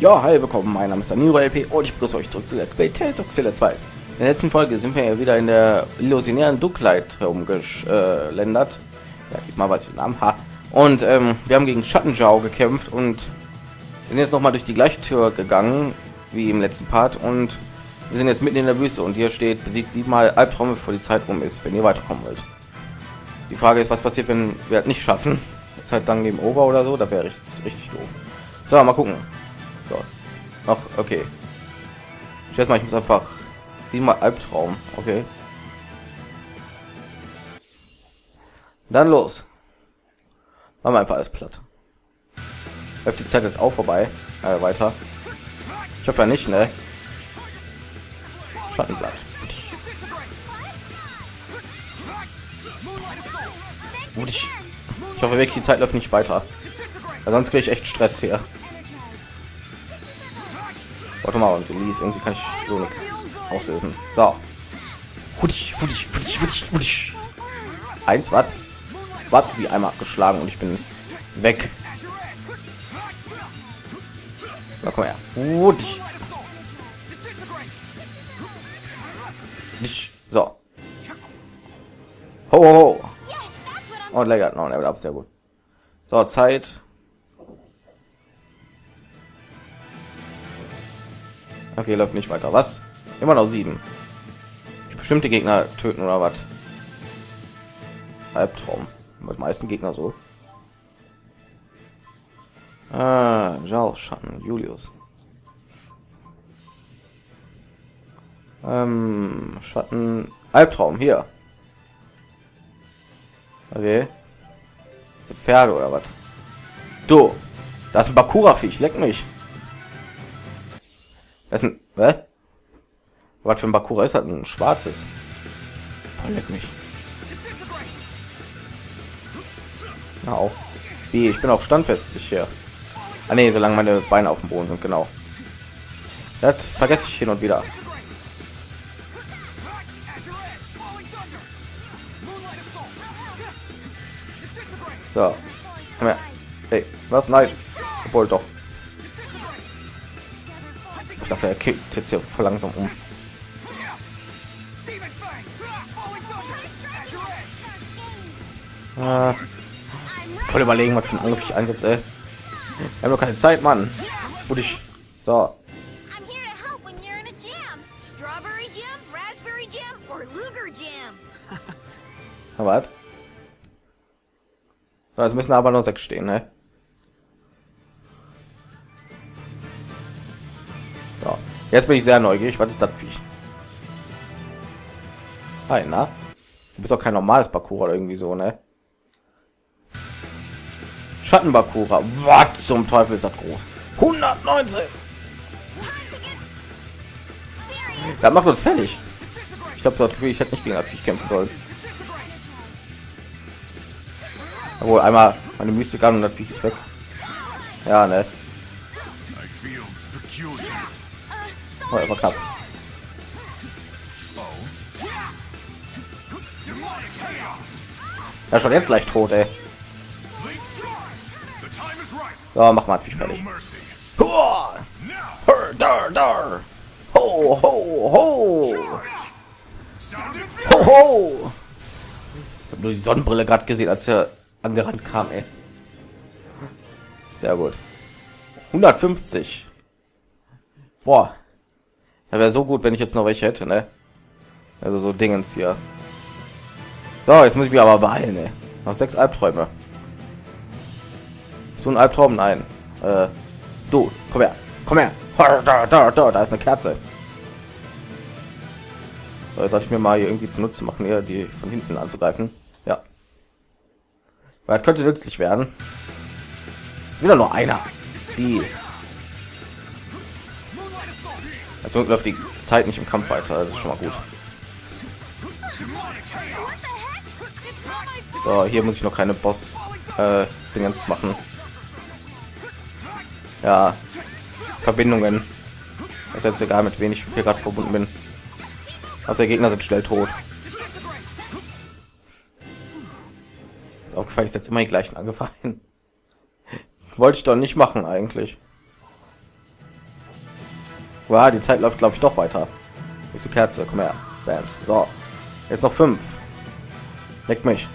Ja, hi, willkommen, mein Name ist DanieruLP und ich begrüße euch zurück zu Let's Play Tales of Xillia 2. In der letzten Folge sind wir ja wieder in der Illusionären Ducklight herumgeschlendert. Ja, diesmal weiß ich den Namen. Ha. Und wir haben gegen Schattenjau gekämpft und wir sind jetzt nochmal durch die gleiche Tür gegangen, wie im letzten Part. Und wir sind jetzt mitten in der Wüste und hier steht, besiegt 7 Mal Albträume, bevor die Zeit rum ist, wenn ihr weiterkommen wollt. Die Frage ist, was passiert, wenn wir halt nicht schaffen? Ist halt dann Game Over oder so, da wäre richtig doof. So, mal gucken. So. Ach, okay. Ich weiß mal, ich muss einfach 7 Mal Albtraum, okay. Dann los. Machen wir einfach alles platt. Läuft die Zeit jetzt auch vorbei. Weiter. Ich hoffe ja nicht, ne? Schattenblatt. Ich hoffe wirklich, die Zeit läuft nicht weiter. Weil sonst kriege ich echt Stress hier. Warte mal, und Elize, irgendwie kann ich so nichts auslösen. So. Eins, was? Was? Wie einmal abgeschlagen und ich bin weg. Na komm her. So. Ho, ho, ho. Und Leia hat noch ein Level Up, sehr gut. So, Zeit. Okay, läuft nicht weiter. Was? Immer noch 7. Bestimmte Gegner töten oder was? Albtraum. Mit meisten Gegner so. Ah, Jau, Schatten, Julius. Schatten, Albtraum, hier. Okay. Die Pferde oder was? Du, das ist ein Bakura-Viech, leck mich. Das ist ein, was für ein Bakura ist das? Ein schwarzes. Oh, leck mich. Na auch. Wie, ich bin auch standfest sicher. Ah ne, solange meine Beine auf dem Boden sind, genau. Das vergesse ich hin und wieder. So. Hey, was? Nein. Obwohl doch. Ich dachte, er kippt jetzt hier voll langsam um. Voll überlegen, was für einen Angriff ich einsetze, ey. Wir haben doch keine Zeit, Mann. So. Aber so, jetzt müssen aber noch 6 stehen, ne? So. Jetzt bin ich sehr neugierig. Was ist das Viech? Hi, na? Du bist doch kein normales Bakura oder irgendwie so, ne? Schatten Bakura. Was zum Teufel ist das groß? 119. Das macht uns fertig. Ich glaube, das Gefühl, ich hätte nicht gegen das Viech kämpfen sollen. Obwohl, einmal meine Mystik an und das Viech ist weg. Ja, ne? Oh, aber knapp. Ja, schon jetzt gleich tot, ey. So, mach mal ein Viech fertig. Huah! Dar! Ho, ho, ho! Ho, ho! Ich hab nur die Sonnenbrille gerade gesehen, als er angerannt kam, ey. Sehr gut. 150. Boah. Ja, wäre so gut, wenn ich jetzt noch welche hätte, ne? Also so Dingens hier. So, jetzt muss ich mich aber beeilen, ey. Noch 6 Albträume. So ein Albtraum? Nein. Du, komm her. Komm her. Da ist eine Kerze. So, jetzt sollte ich mir mal hier irgendwie zunutze machen, hier die von hinten anzugreifen. Ja. Weil das könnte nützlich werden. Ist wieder nur einer. Die. Also läuft die Zeit nicht im Kampf weiter. Das ist schon mal gut. So, hier muss ich noch keine Boss-Dingens machen. Ja, Verbindungen. Ist jetzt egal, mit wem ich hier gerade verbunden bin. Aber der Gegner sind schnell tot. Ist aufgefallen, ich jetzt immer die gleichen angefallen. Wollte ich doch nicht machen eigentlich. Wow, die Zeit läuft, glaube ich, doch weiter. Ist die Kerze, komm her. Bams. So. Jetzt noch 5. Leck mich.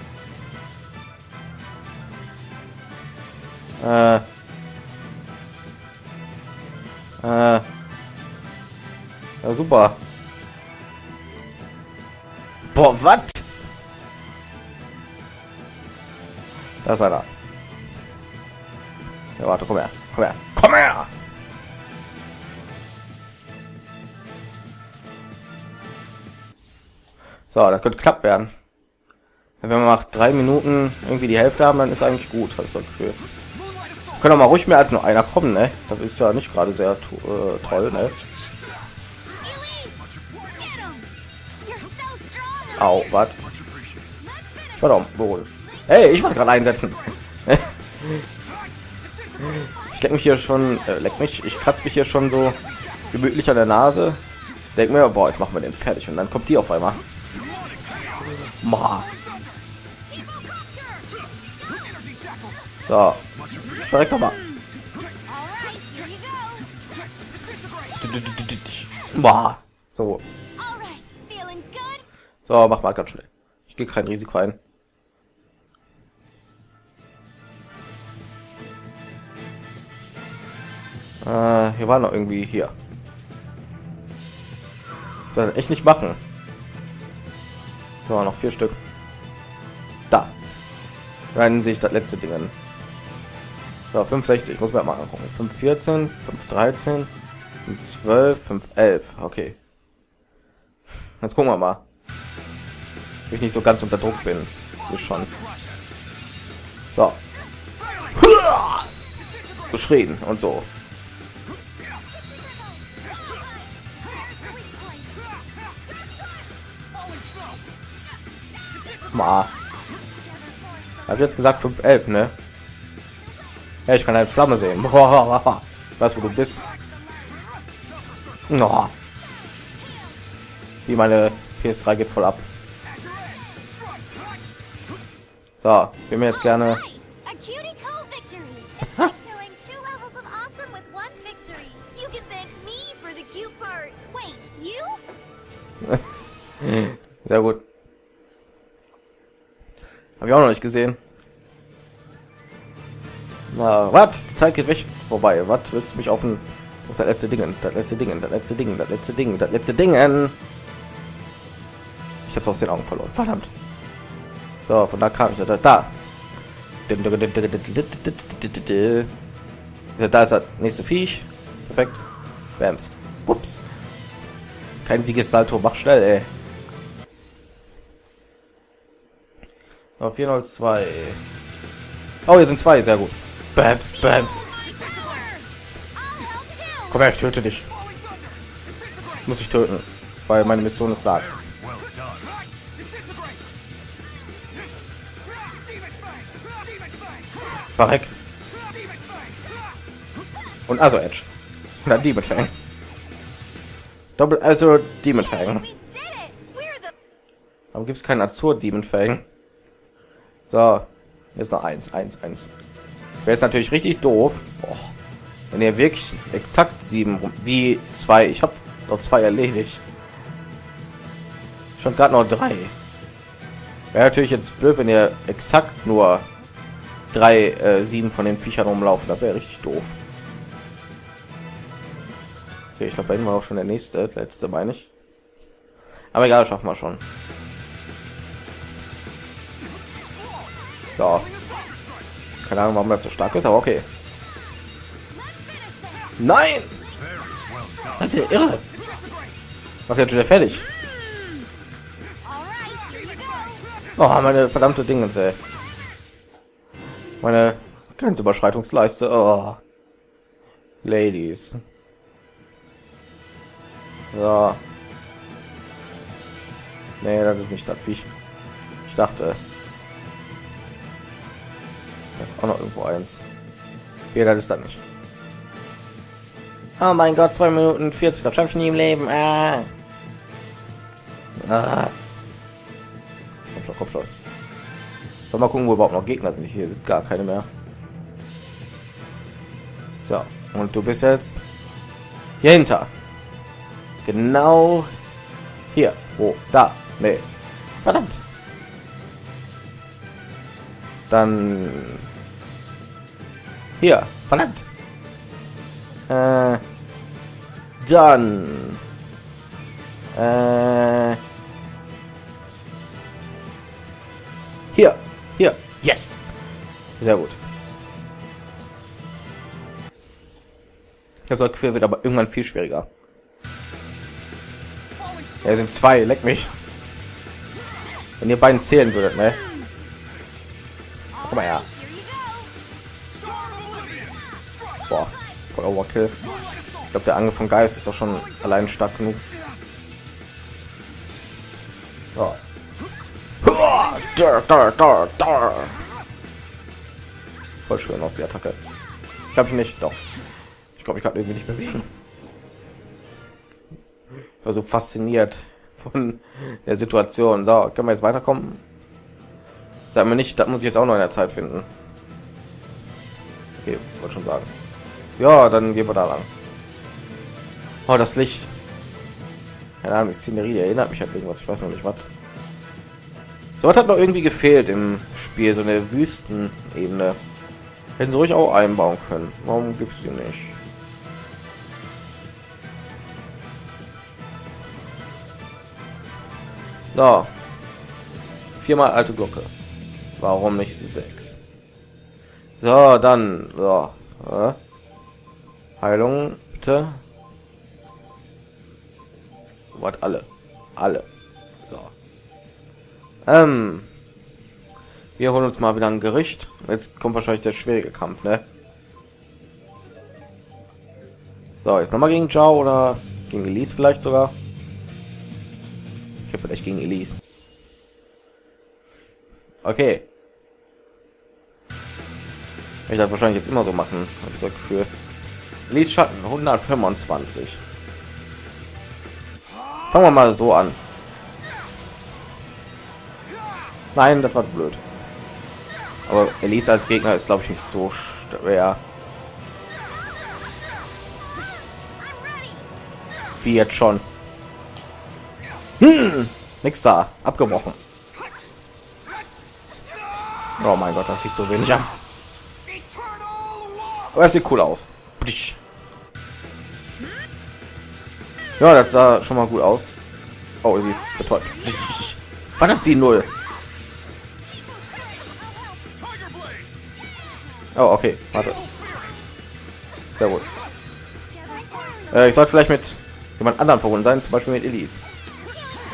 Ja, super. Boah, was? Da ist einer. Ja, warte, komm her. Komm her. Komm her! So, das könnte knapp werden. Wenn wir nach 3 Minuten irgendwie die Hälfte haben, dann ist eigentlich gut, habe ich so ein Gefühl. Wir können auch mal ruhig mehr als nur einer kommen, ne? Das ist ja nicht gerade sehr toll, ne? Au, was? Verdammt, wohl. Hey, ich wollte gerade einsetzen. Ich leck mich hier schon, ich kratze mich hier schon so gemütlich an der Nase. Denk mir, boah, jetzt machen wir den fertig und dann kommt die auf einmal. Ma. So. Direkt nochmal. Ma. So. So, mach mal ganz schnell. Ich gehe kein Risiko ein. Hier war noch irgendwie hier. Soll ich echt nicht machen. So, noch 4 Stück. Da. Dann sehe ich das letzte Ding an. So, 5,60. Muss man mal angucken. 5,14, 5,13, 5,12, 5,11. Okay. Jetzt gucken wir mal. Ob ich nicht so ganz unter Druck bin. Ist schon. So. Geschrien und so. Mal. Hab jetzt gesagt 5,11, ne? Ja, ich kann eine Flamme sehen. Weißt, wo du bist? No. Wie meine PS3 geht voll ab. So, wir mir jetzt gerne. Sehr gut. Habe ich auch noch nicht gesehen. Na, was? Die Zeit geht weg vorbei. Was willst du mich auf den... Wo ist das letzte Ding? Das letzte Ding, das letzte Ding, das letzte Ding, das letzte Ding. Ich hab's aus den Augen verloren. Verdammt. So, von da kam ich da. Da ist das nächste Viech. Perfekt. Bams. Ups. Kein Siegessalto. Mach schnell, ey. So, 402. Oh, hier sind 2. Sehr gut. Babs, babs. Komm her, ich töte dich. Muss ich töten, weil meine Mission es sagt. Verreck. Und also Edge. Na, Demon Fang. Doppel also Demon Fang. Aber gibt es keinen Azur Demon Fang? So, jetzt noch 1, 1, 1. Wäre jetzt natürlich richtig doof. Boah, wenn ihr wirklich exakt 7 rum, wie 2. Ich habe noch 2 erledigt. Schon gerade noch 3. Wäre natürlich jetzt blöd, wenn ihr exakt nur 3, 7 von den Viechern rumlaufen. Das wäre richtig doof. Okay, ich glaube, bei ihm war auch schon der nächste, letzte meine ich. Aber egal, schaffen wir schon. So. Keine Ahnung, warum er so stark ist, aber okay. Nein! Seid ihr irre? Mach jetzt schon wieder fertig. Oh, meine verdammte Dingens, ey. Meine Grenzüberschreitungsleiste. Oh. Ladies. So. Nee, das ist nicht das Viech. Ich dachte... Das ist auch noch irgendwo eins. Ja, das ist dann nicht. Oh mein Gott, 2 Minuten 40, das schaffe ich nie im Leben. Komm schon, komm schon. So, mal gucken, wo überhaupt noch Gegner sind. Hier sind gar keine mehr. So, und du bist jetzt hier hinter. Genau hier. Wo? Da. Nee. Verdammt. Dann... Hier. Verdammt. Dann... Hier. Hier. Yes. Sehr gut. Ich habe so ein Gefühl, wird aber irgendwann viel schwieriger. Ja, es sind zwei, leck mich. Wenn ihr beiden zählen würdet, ne? Komm mal her. Boah, voll Overkill. Ich glaube, der Angriff von Geist ist doch schon allein stark genug. So. Voll schön aus, die Attacke. Ich glaube nicht, doch. Ich glaube, ich kann irgendwie nicht bewegen. Ich war so fasziniert von der Situation. So, können wir jetzt weiterkommen? Sagen wir nicht, das muss ich jetzt auch noch in der Zeit finden. Okay, wollte schon sagen. Ja, dann gehen wir da lang. Oh, das Licht. Keine Ahnung, die Szenerie erinnert mich an irgendwas. Ich weiß noch nicht was. So was hat noch irgendwie gefehlt im Spiel, so eine Wüstenebene. Hätten sie ruhig auch einbauen können. Warum gibt es die nicht? So. Viermal alte Glocke. Warum nicht 6? So, dann. So. Heilung, bitte. Was alle? Alle. So. Wir holen uns mal wieder ein Gericht. Jetzt kommt wahrscheinlich der schwierige Kampf, ne? So, jetzt nochmal gegen Zhao oder gegen Elize vielleicht sogar. Ich habe vielleicht gegen Elize. Okay. Ich werde wahrscheinlich jetzt immer so machen, habe ich das Gefühl. Elize Schatten 125. Fangen wir mal so an. Nein, das war blöd. Aber Elize als Gegner ist, glaube ich, nicht so schwer. Wie jetzt schon. Hm, nix da. Abgebrochen. Oh mein Gott, das sieht so wenig an. Aber es sieht cool aus. Ja, das sah schon mal gut aus. Oh, sie ist betäubt. Verdammt wie null. Oh, okay, warte. Sehr gut. Ich sollte vielleicht mit jemand anderen verbunden sein, zum Beispiel mit Elize.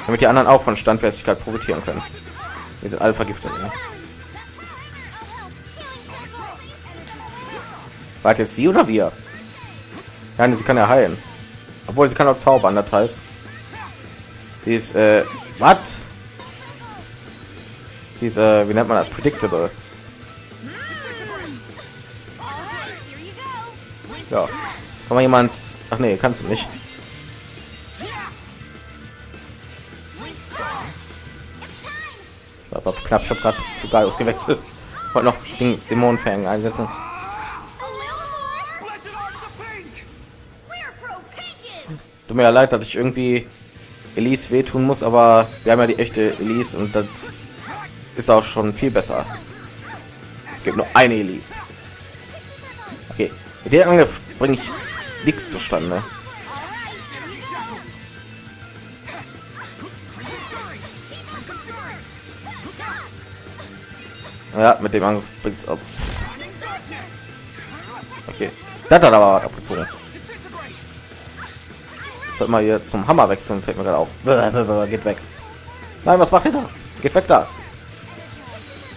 Damit die anderen auch von Standfestigkeit profitieren können. Wir sind alle vergiftet. Ne? Warte, jetzt sie oder wir? Nein, sie kann ja heilen. Obwohl, sie kann auch zaubern, das heißt... Sie ist, was? Sie ist, wie nennt man das? Predictable. Ja. Kann man jemand... Ach nee, kannst du nicht. Aber knapp, ich habe gerade zu geil ausgewechselt. Wollte noch Dings, Dämonenfängen einsetzen. Tut mir ja leid, dass ich irgendwie Elize wehtun muss, aber wir haben ja die echte Elize und das ist auch schon viel besser. Es gibt nur eine Elize. Okay. Mit dem Angriff bringe ich nichts zustande. Ja, mit dem Angriff bringt es ab. Okay. Das hat aber was abgezogen. Ich sollte mal hier zum Hammer wechseln, fällt mir gerade auf. Geht weg. Nein, was macht ihr da? Geht weg da.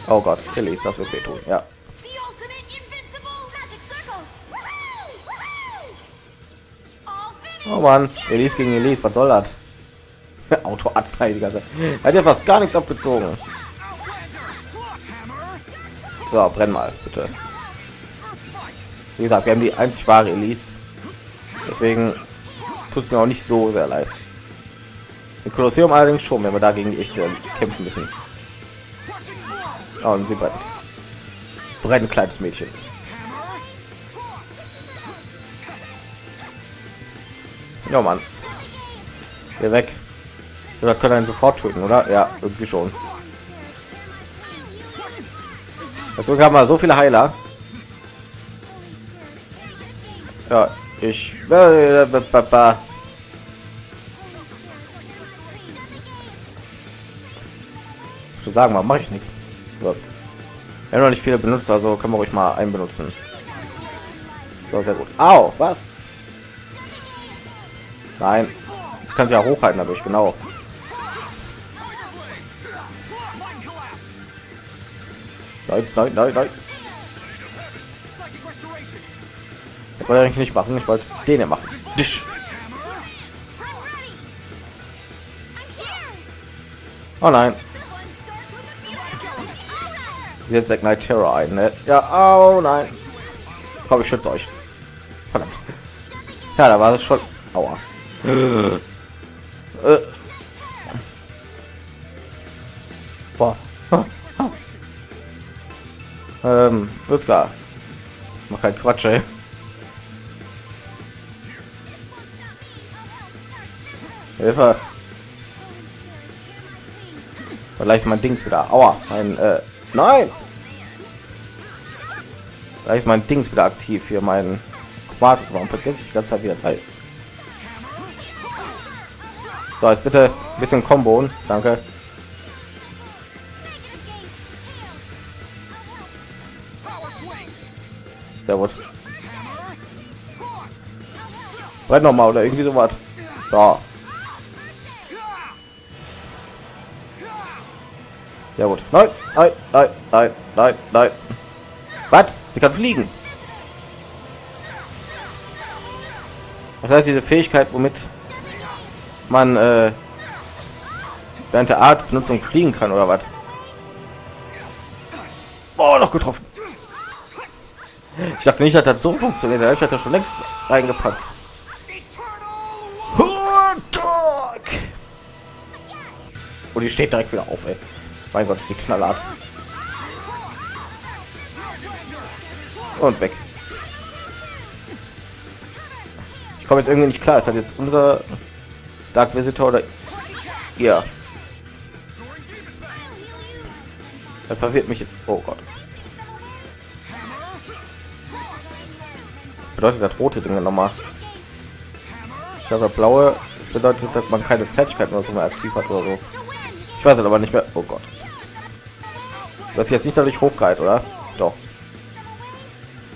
Oh Gott, Elize, das wird wehtun. Ja. Oh man, Elize gegen Elize, was soll das? Auto-Arznei die ganze Zeit. Hat ja fast gar nichts abgezogen. So, brenn mal, bitte. Wie gesagt, wir haben die einzig wahre Elize. Deswegen tut es mir auch nicht so sehr leid. Im Kolosseum allerdings schon, wenn wir da gegen die echte kämpfen müssen. Oh, und sie brennt. Brennt, kleines Mädchen. Ja, Mann. Geh weg. Das können einen sofort töten, oder? Ja, irgendwie schon. Dazu haben wir so viele Heiler. Ja, ich... Schon sagen, mache ich nichts. Wir haben noch nicht viele benutzt, also können wir ruhig mal einen benutzen. So, sehr gut. Au, was? Nein. Ich kann sie ja hochhalten dadurch, genau. Nein, nein, nein, nein. Das wollte ich eigentlich nicht machen, ich wollte den hier machen. Disch. Oh nein. Sie setzt Night Terror ein, ne? Ja, oh nein. Komm, ich schütze euch. Verdammt. Ja, da war es schon. Aua. Boah. Ludger. Mach keinen Quatsch, ey. Hilfe. Vielleicht mein Dings wieder. Aua. Mein, nein! Vielleicht ist mein Dings wieder aktiv hier, mein Quartus. Warum vergesse ich die ganze Zeit, wie das heißt? So, jetzt bitte ein bisschen Kombo. Danke. Sehr gut. Brett noch mal oder irgendwie sowas. So. Sehr gut. Nein, nein, nein, nein, nein, nein. Was? Sie kann fliegen. Das heißt, diese Fähigkeit, womit man während der Art Benutzung fliegen kann, oder was? Oh, noch getroffen. Ich dachte nicht, dass das so funktioniert. Ich hatte schon längst reingepackt. Und die steht direkt wieder auf, ey. Mein Gott, ist die Knallart. Und weg. Ich komme jetzt irgendwie nicht klar. Ist das jetzt unser Dark Visitor oder ihr? Das verwirrt mich jetzt. Oh Gott. Bedeutet das rote Dinge nochmal? Ich habe blaue. Das bedeutet, dass man keine Fertigkeiten oder so mehr aktiv hat oder so. Ich weiß es aber nicht mehr. Oh Gott. Das ist jetzt nicht dadurch hochgehalten, oder? Doch.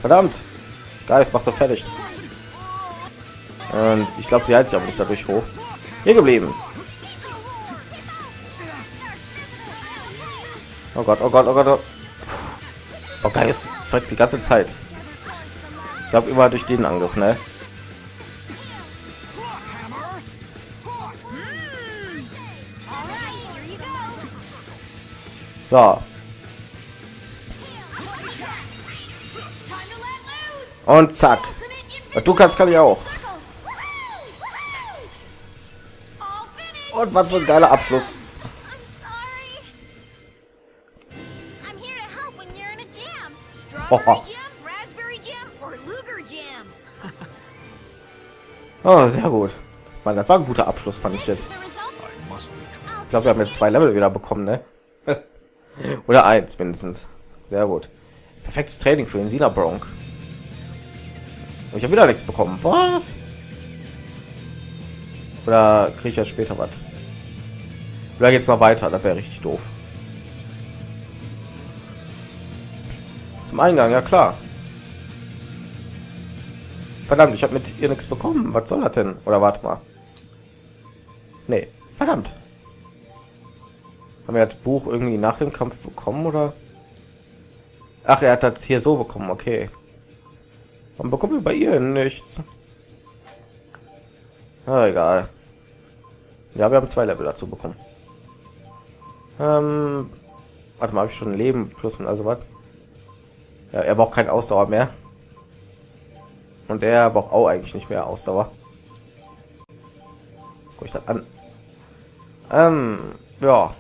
Verdammt. Geil, das macht so fertig. Und ich glaube, sie hält sich aber nicht dadurch hoch. Hier geblieben. Oh Gott, oh Gott, oh Gott. Oh, oh geil, es fällt die ganze Zeit. Ich glaube, immer durch den Angriff, ne? So. Und zack. Und du kannst, kann ich auch. Und was für ein geiler Abschluss. Oha. Oh, sehr gut. Mann, das war ein guter Abschluss, fand ich jetzt. Ich glaube, wir haben jetzt 2 Level wieder bekommen, ne? Oder 1 mindestens. Sehr gut. Perfektes Training für den Silabronk. Ich habe wieder nichts bekommen. Was? Oder kriege ich jetzt später was? Oder geht's noch weiter? Das wäre richtig doof. Zum Eingang, ja klar. Verdammt, ich habe mit ihr nichts bekommen. Was soll das denn? Oder warte mal. Nee, verdammt. Haben wir das Buch irgendwie nach dem Kampf bekommen, oder? Ach, er hat das hier so bekommen, okay. Warum bekommen wir bei ihr nichts? Ah, egal. Ja, wir haben 2 Level dazu bekommen. Warte mal, habe ich schon ein Leben plus und also was? Ja, er braucht keine Ausdauer mehr. Und er braucht auch eigentlich nicht mehr Ausdauer. Guck ich das an. Ja,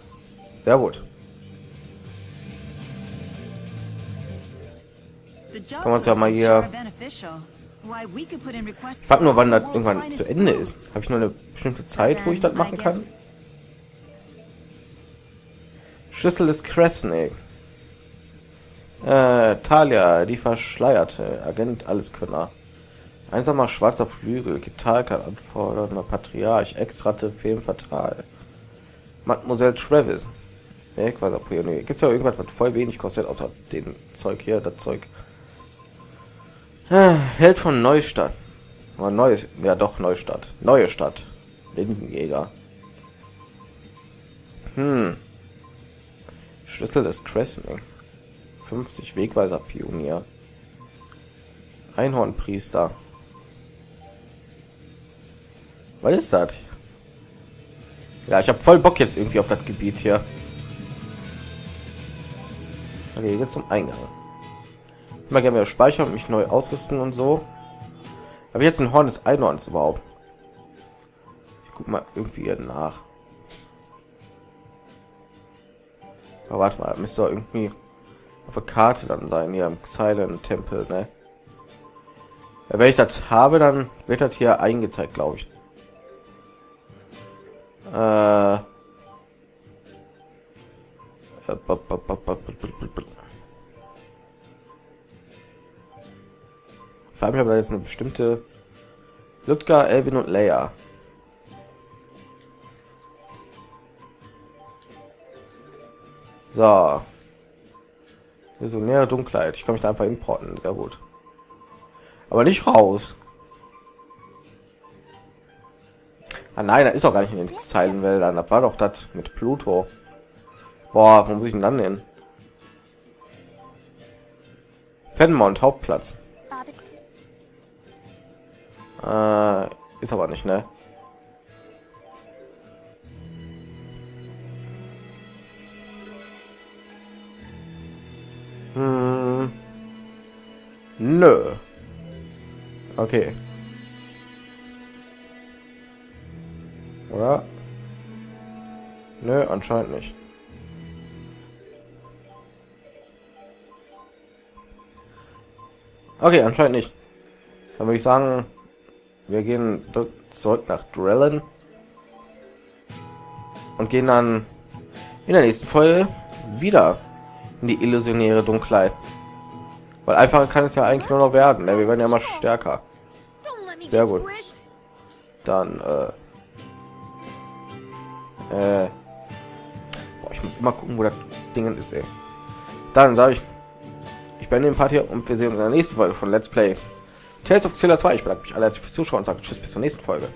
sehr gut. Können wir uns ja mal hier Ich warte nur, wann das irgendwann zu Ende ist. Habe ich nur eine bestimmte Zeit, wo ich das machen kann? Schlüssel des Cressnake. Talia, die Verschleierte. Agent Alleskönner. Einsamer schwarzer Flügel. Gitarke, Anfordernder Patriarch. Extrate Film Fatal. Mademoiselle Travis. Gibt es ja irgendwas, was voll wenig kostet, außer dem Zeug hier, das Zeug. Held von Neustadt. War neues, ja doch, Neustadt. Neue Stadt. Linsenjäger. Schlüssel des Cressnake. 50 Wegweiser Pionier. Einhornpriester. Was ist das? Ja, ich habe voll Bock jetzt irgendwie auf das Gebiet hier. Okay, jetzt zum Eingang. Ich mag gerne wieder speichern und mich neu ausrüsten und so. Habe ich jetzt ein Horn des Einhorns überhaupt? Ich guck mal irgendwie hier nach. Aber warte mal, müsste doch irgendwie auf der Karte dann sein, hier im Xylen Tempel, ne? Ja, wenn ich das habe, dann wird das hier eingezeigt, glaube ich. Ich habe aber jetzt eine bestimmte Ludger, Elvin und Leia. So. Illusionärer Ducklight. Ich kann mich da einfach importen. Sehr gut. Aber nicht raus. Ah nein, da ist auch gar nicht in den Zeilenwäldern. Da war doch das mit Pluto. Boah, wo muss ich denn dann hin? Fenmont Hauptplatz. Ist aber nicht, ne? Nö. Okay. Oder? Nö, anscheinend nicht. Okay, anscheinend nicht. Dann würde ich sagen, wir gehen zurück nach Drellin und gehen dann in der nächsten Folge wieder in die Illusionäre Ducklight. Weil einfacher kann es ja eigentlich nur noch werden. Ne? Wir werden ja mal stärker. Sehr gut. Dann, boah, ich muss immer gucken, wo das Ding ist, ey. Dann sage ich, ich beende den Part hier und wir sehen uns in der nächsten Folge von Let's Play Tales of Xillia 2. Ich bedanke mich alle fürs Zuschauen und sage tschüss bis zur nächsten Folge.